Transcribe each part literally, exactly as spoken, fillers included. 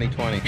twenty twenty.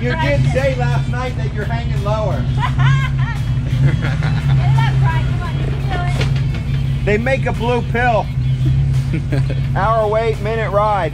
You did say last night that you're hanging lower. They make a blue pill. Hour wait, minute ride.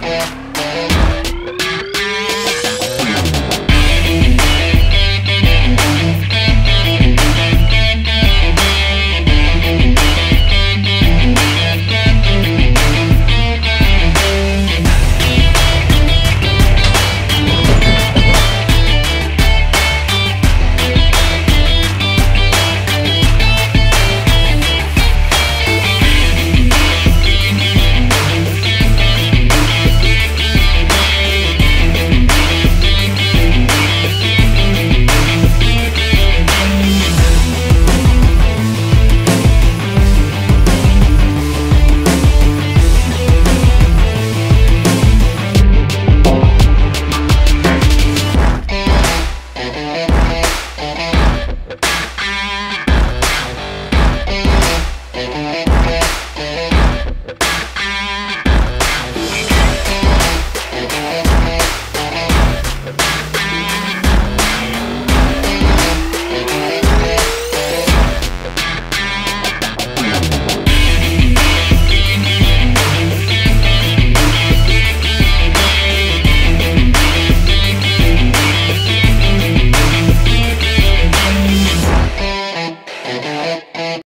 Yeah.